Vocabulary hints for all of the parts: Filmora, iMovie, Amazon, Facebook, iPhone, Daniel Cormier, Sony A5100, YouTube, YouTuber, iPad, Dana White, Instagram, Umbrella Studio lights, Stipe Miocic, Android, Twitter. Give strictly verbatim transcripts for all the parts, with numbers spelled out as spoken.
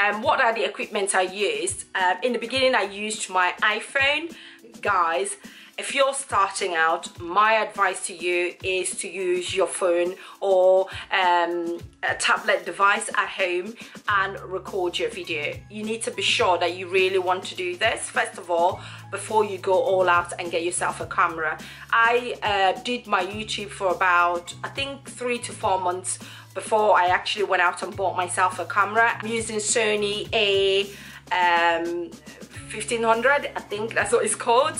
um, what are the equipment I used? Um, in the beginning, I used my iPhone. Guys, if you're starting out, my advice to you is to use your phone or um, a tablet device at home and record your video. You need to be sure that you really want to do this, first of all, before you go all out and get yourself a camera. I uh, did my YouTube for about, I think, three to four months before I actually went out and bought myself a camera. I'm using Sony A fifteen hundred, I think that's what it's called,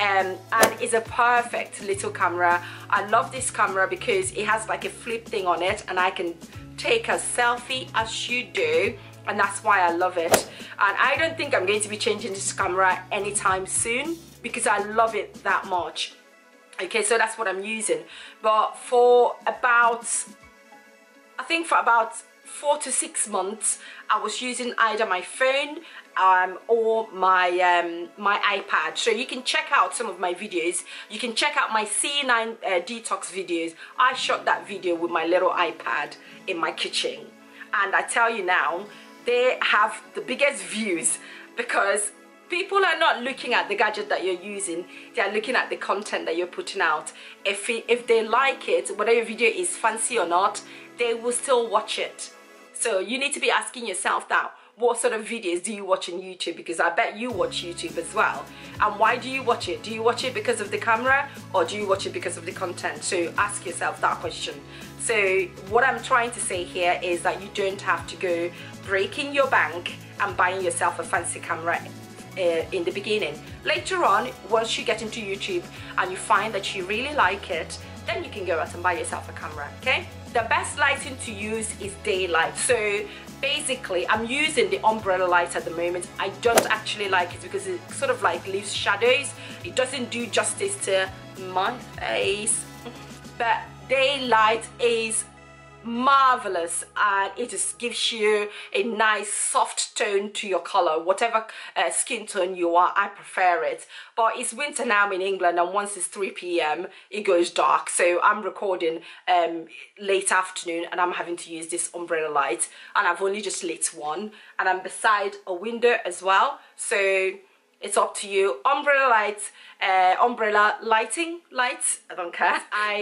um, and it's a perfect little camera. I love this camera because it has like a flip thing on it, and I can take a selfie as you do, and that's why I love it. And I don't think I'm going to be changing this camera anytime soon because I love it that much. Okay, so that's what I'm using. But for about, I think for about four to six months, I was using either my phone um, or my um, my iPad. So you can check out some of my videos. You can check out my C nine uh, detox videos. I shot that video with my little iPad in my kitchen, and I tell you now, they have the biggest views because people are not looking at the gadget that you're using, they are looking at the content that you're putting out. If, it, if they like it, whether your video is fancy or not, they will still watch it. So you need to be asking yourself that, what sort of videos do you watch on YouTube? Because I bet you watch YouTube as well. And why do you watch it? Do you watch it because of the camera, or do you watch it because of the content? So ask yourself that question. So what I'm trying to say here is that you don't have to go breaking your bank and buying yourself a fancy camera Uh, in the beginning. Later on, once you get into YouTube and you find that you really like it, then you can go out and buy yourself a camera, okay? The best lighting to use is daylight. So basically, I'm using the umbrella light at the moment. I don't actually like it because it sort of like leaves shadows. It doesn't do justice to my face. But daylight is marvelous, and it just gives you a nice soft tone to your color, whatever uh, skin tone you are. I prefer it, but it's winter now in England, and once it's three p m it goes dark. So I'm recording um late afternoon, and I'm having to use this umbrella light, and I've only just lit one, and I'm beside a window as well. So it's up to you. Umbrella lights, uh, umbrella lighting, lights, I don't care. I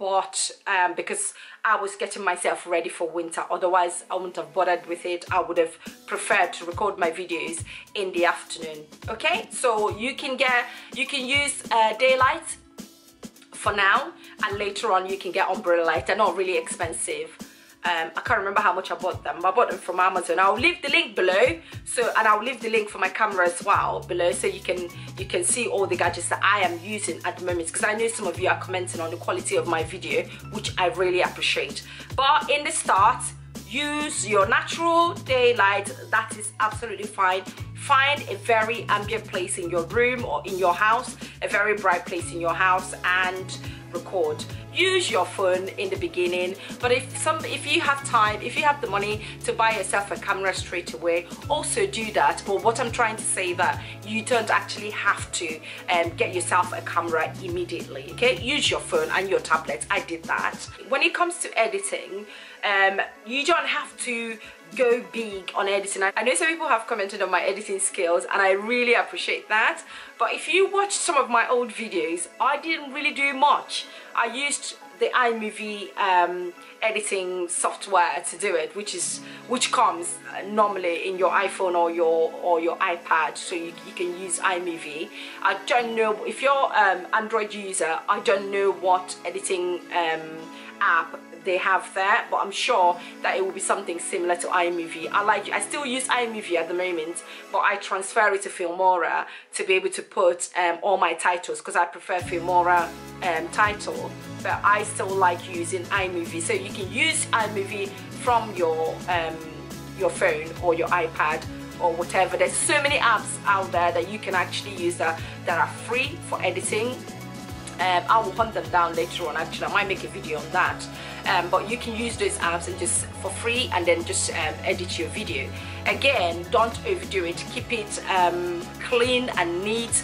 bought, um, because I was getting myself ready for winter. Otherwise, I wouldn't have bothered with it. I would have preferred to record my videos in the afternoon. Okay, so you can get, you can use uh, daylight for now, and later on you can get umbrella light. They're not really expensive. Um, I can't remember how much I bought them. I bought them from Amazon. I'll leave the link below. So, and I'll leave the link for my camera as well below, so you can you can see all the gadgets that I am using at the moment. Because I know some of you are commenting on the quality of my video, which I really appreciate. But in the start, use your natural daylight. That is absolutely fine. Find a very ambient place in your room or in your house, a very bright place in your house, and record. Use your phone in the beginning, but if some if you have time, if you have the money to buy yourself a camera straight away, also do that. But what I'm trying to say, that you don't actually have to um, get yourself a camera immediately, okay? Use your phone and your tablet. I did that. When it comes to editing, um, you don't have to go big on editing. I know some people have commented on my editing skills, and I really appreciate that. But if you watch some of my old videos, I didn't really do much. I used the iMovie um, editing software to do it, which is which comes normally in your iPhone or your or your iPad, so you, you can use iMovie. I don't know if you're an um, Android user. I don't know what editing um, app they have there, but I'm sure that it will be something similar to iMovie. I like I still use iMovie at the moment, but I transfer it to Filmora to be able to put um, all my titles, because I prefer Filmora um, title, but I still like using iMovie. So you can use iMovie from your um, your phone or your iPad or whatever. There's so many apps out there that you can actually use that, that are free for editing. Um, I will hunt them down later on. Actually, I might make a video on that. Um, but you can use those apps and just for free, and then just um, edit your video. Again, don't overdo it. Keep it um, clean and neat,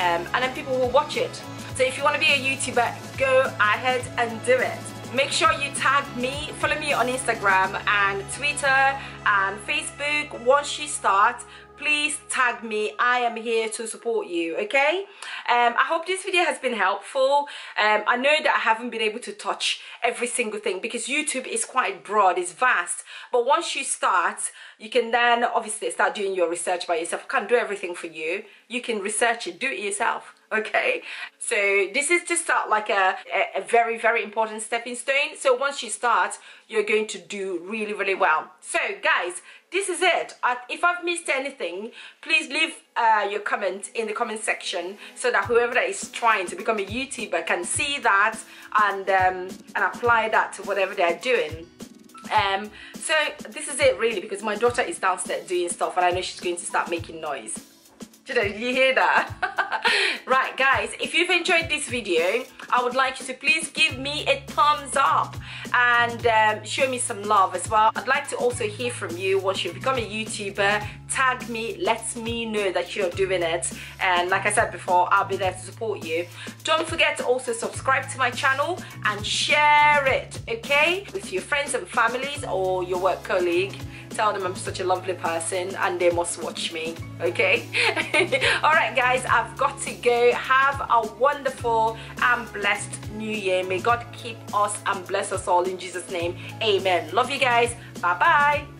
um, and then people will watch it. So if you want to be a YouTuber, go ahead and do it. Make sure you tag me, follow me on Instagram and Twitter and Facebook. Once you start, please tag me. I am here to support you, okay? Um, I hope this video has been helpful. Um, I know that I haven't been able to touch every single thing because YouTube is quite broad, it's vast. But once you start, you can then obviously start doing your research by yourself. I can't do everything for you. You can research it, do it yourself. Okay, so this is just start like a, a very very important stepping stone. So once you start, you're going to do really really well. So guys, this is it. I, if I've missed anything, please leave uh, your comment in the comment section so that whoever that is trying to become a YouTuber can see that and um, and apply that to whatever they're doing. Um, so this is it really, because my daughter is downstairs doing stuff and I know she's going to start making noise. Did you hear that? Right guys, if you've enjoyed this video, I would like you to please give me a thumbs up and um, show me some love as well. I'd like to also hear from you. Once you become a YouTuber, tag me, let me know that you're doing it, and like I said before, I'll be there to support you. Don't forget to also subscribe to my channel and share it, okay, with your friends and families or your work colleague. Tell them I'm such a lovely person and they must watch me, okay? Alright guys, I've got to go. Have a wonderful and blessed new year. May God keep us and bless us all in Jesus' name. Amen. Love you guys. Bye bye.